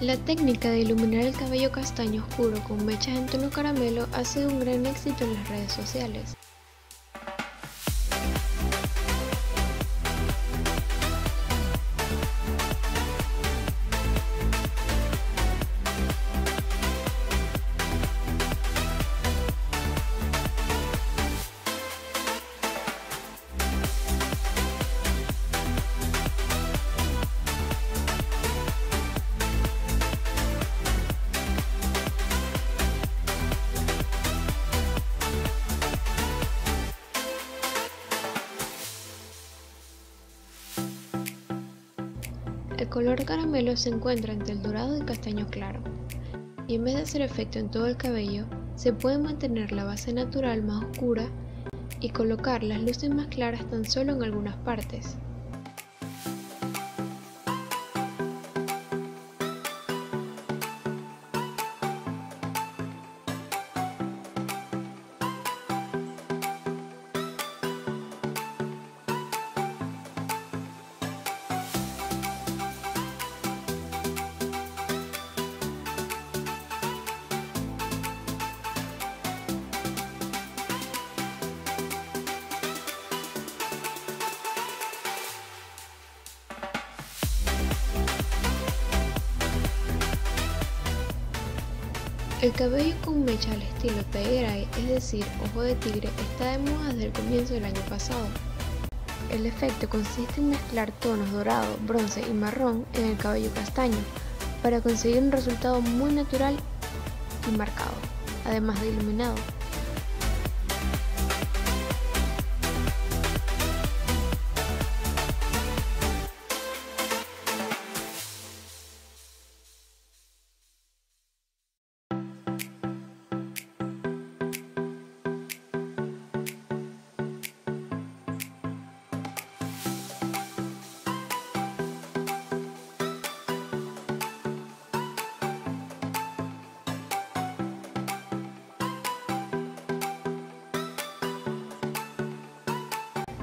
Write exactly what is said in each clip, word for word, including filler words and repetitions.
La técnica de iluminar el cabello castaño oscuro con mechas en tono caramelo ha sido un gran éxito en las redes sociales. El color caramelo se encuentra entre el dorado y el castaño claro, y en vez de hacer efecto en todo el cabello, se puede mantener la base natural más oscura y colocar las luces más claras tan solo en algunas partes. El cabello con mecha al estilo Tigray, es decir, ojo de tigre, está de moda desde el comienzo del año pasado. El efecto consiste en mezclar tonos dorado, bronce y marrón en el cabello castaño, para conseguir un resultado muy natural y marcado, además de iluminado.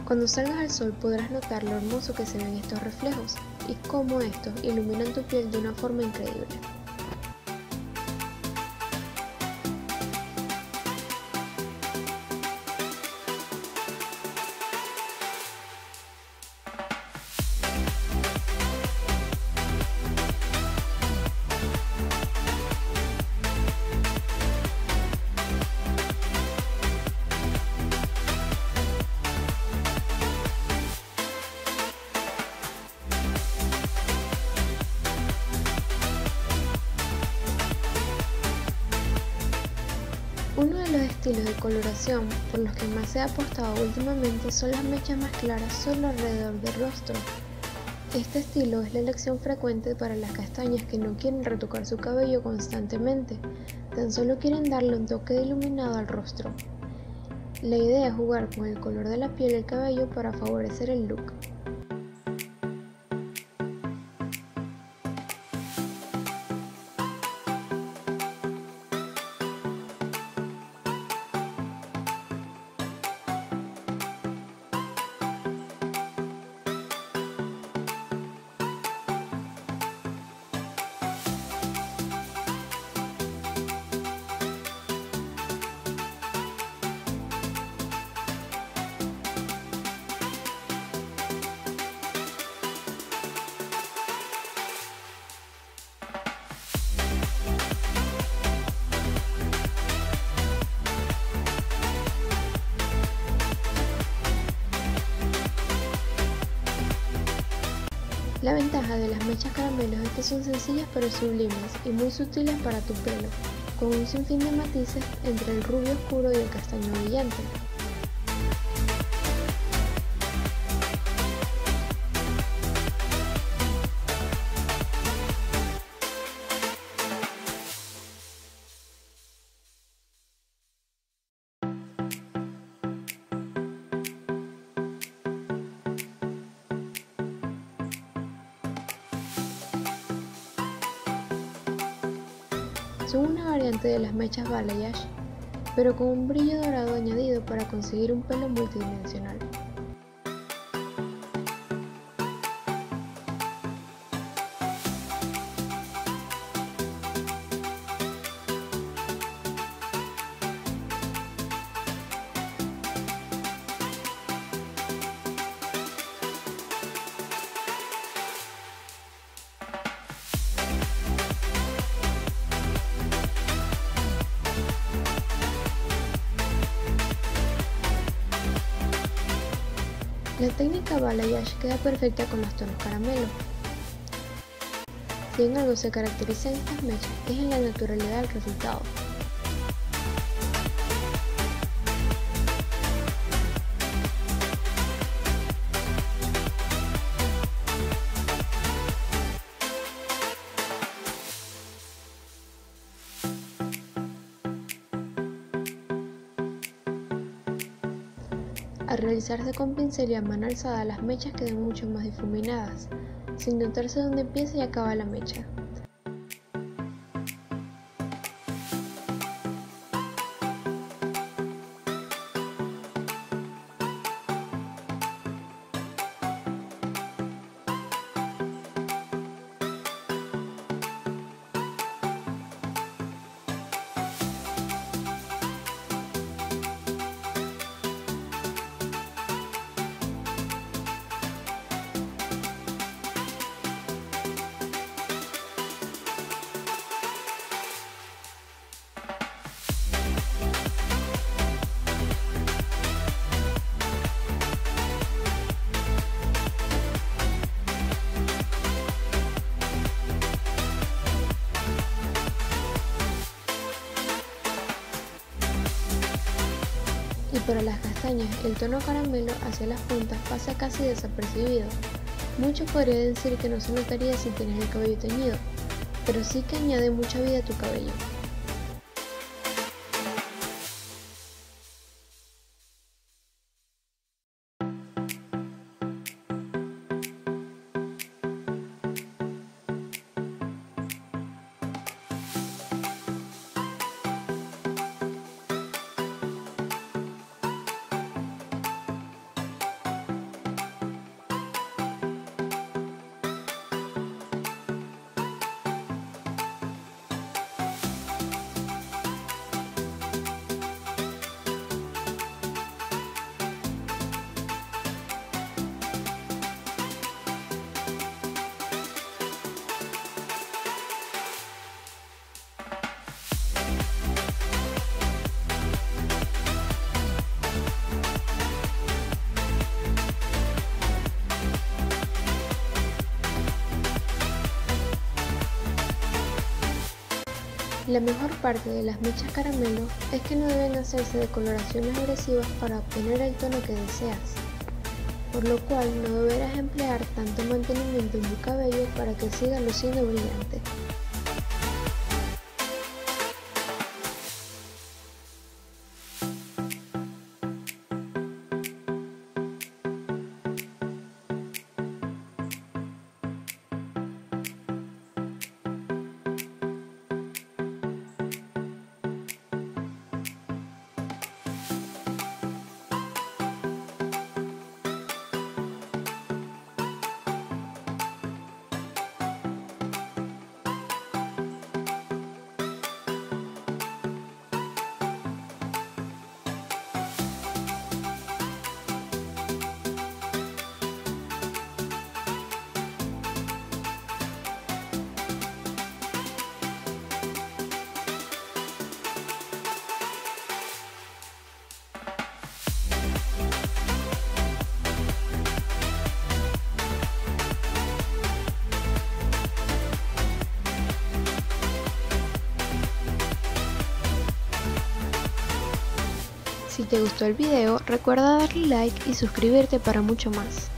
Cuando salgas al sol podrás notar lo hermoso que se ven estos reflejos y cómo estos iluminan tu piel de una forma increíble. Uno de los estilos de coloración por los que más se ha apostado últimamente son las mechas más claras solo alrededor del rostro. Este estilo es la elección frecuente para las castañas que no quieren retocar su cabello constantemente, tan solo quieren darle un toque de iluminado al rostro. La idea es jugar con el color de la piel y el cabello para favorecer el look. La ventaja de las mechas caramelos es que son sencillas pero sublimes y muy sutiles para tu pelo, con un sinfín de matices entre el rubio oscuro y el castaño brillante. Son una variante de las mechas balayage, pero con un brillo dorado añadido para conseguir un pelo multidimensional. La técnica balayage queda perfecta con los tonos caramelo. Si en algo se caracterizan estas mechas, es en la naturalidad del resultado. Al realizarse con pincel y a mano alzada, las mechas quedan mucho más difuminadas, sin notarse dónde empieza y acaba la mecha. Y para las castañas, el tono caramelo hacia las puntas pasa casi desapercibido. Muchos podrían decir que no se notaría si tienes el cabello teñido, pero sí que añade mucha vida a tu cabello. La mejor parte de las mechas caramelo es que no deben hacerse de coloraciones agresivas para obtener el tono que deseas, por lo cual no deberás emplear tanto mantenimiento en tu cabello para que siga luciendo brillante. Si te gustó el video, recuerda darle like y suscribirte para mucho más.